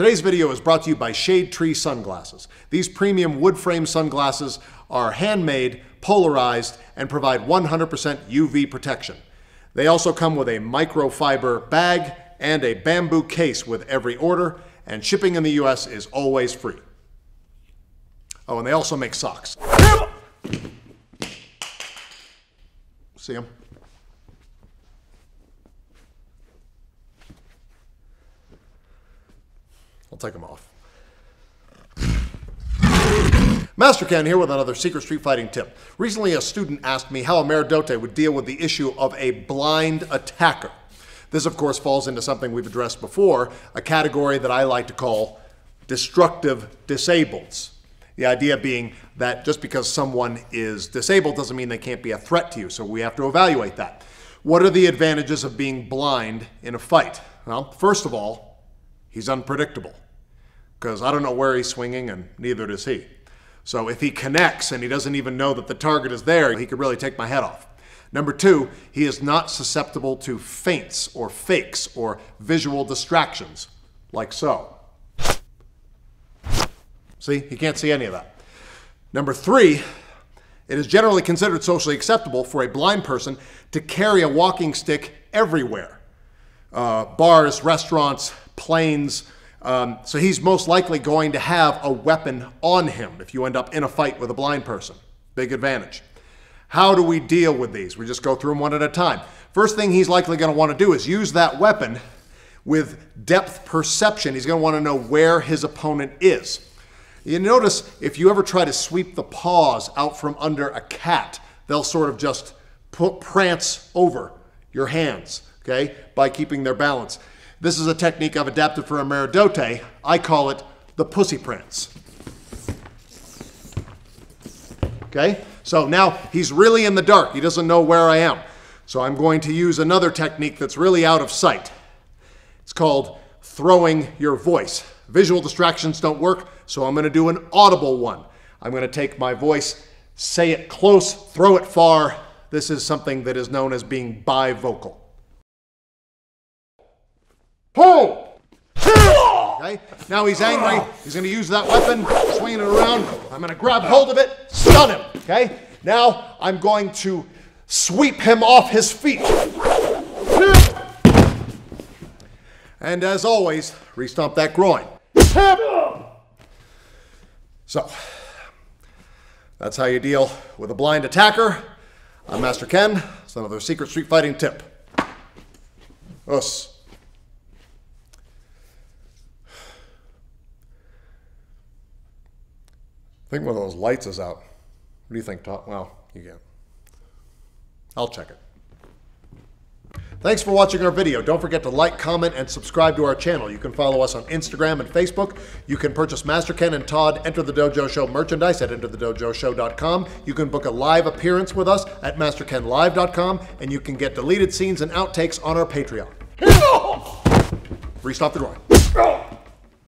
Today's video is brought to you by Shade Tree Sunglasses. These premium wood frame sunglasses are handmade, polarized, and provide 100% UV protection. They also come with a microfiber bag and a bamboo case with every order, and shipping in the US is always free. Oh, and they also make socks. See them? I'll take them off. Master Ken here with another secret street fighting tip. Recently, a student asked me how Ameri-Do-Te would deal with the issue of a blind attacker. This, of course, falls into something we've addressed before, a category that I like to call destructive disableds. The idea being that just because someone is disabled doesn't mean they can't be a threat to you, so we have to evaluate that. What are the advantages of being blind in a fight? Well, first of all, he's unpredictable, because I don't know where he's swinging and neither does he. So if he connects and he doesn't even know that the target is there, he could really take my head off. Number two, he is not susceptible to feints or fakes or visual distractions, like so. See, he can't see any of that. Number three, it is generally considered socially acceptable for a blind person to carry a walking stick everywhere. Bars, restaurants, planes. So he's most likely going to have a weapon on him if you end up in a fight with a blind person. Big advantage. How do we deal with these? We just go through them one at a time. First thing he's likely going to want to do is use that weapon with depth perception. He's going to want to know where his opponent is. You notice if you ever try to sweep the paws out from under a cat, they'll sort of just prance over your hands, okay, by keeping their balance. This is a technique I've adapted for Ameri-Do-Te. I call it the Pussy Prince. Okay? So now he's really in the dark. He doesn't know where I am. So I'm going to use another technique that's really out of sight. It's called throwing your voice. Visual distractions don't work, so I'm going to do an audible one. I'm going to take my voice, say it close, throw it far. This is something that is known as being bivocal. Okay? Now he's angry. He's going to use that weapon, swinging it around. I'm going to grab hold of it, stun him. Okay? Now I'm going to sweep him off his feet. And as always, re-stomp that groin. So, that's how you deal with a blind attacker. I'm Master Ken. It's another secret street fighting tip. Us. I think one of those lights is out. What do you think, Tom? Well, you get it. I'll check it. Thanks for watching our video. Don't forget to like, comment, and subscribe to our channel. You can follow us on Instagram and Facebook. You can purchase Master Ken and Todd Enter the Dojo Show merchandise at enterthedojoshow.com. You can book a live appearance with us at masterkenlive.com, and you can get deleted scenes and outtakes on our Patreon. Restop the drawing.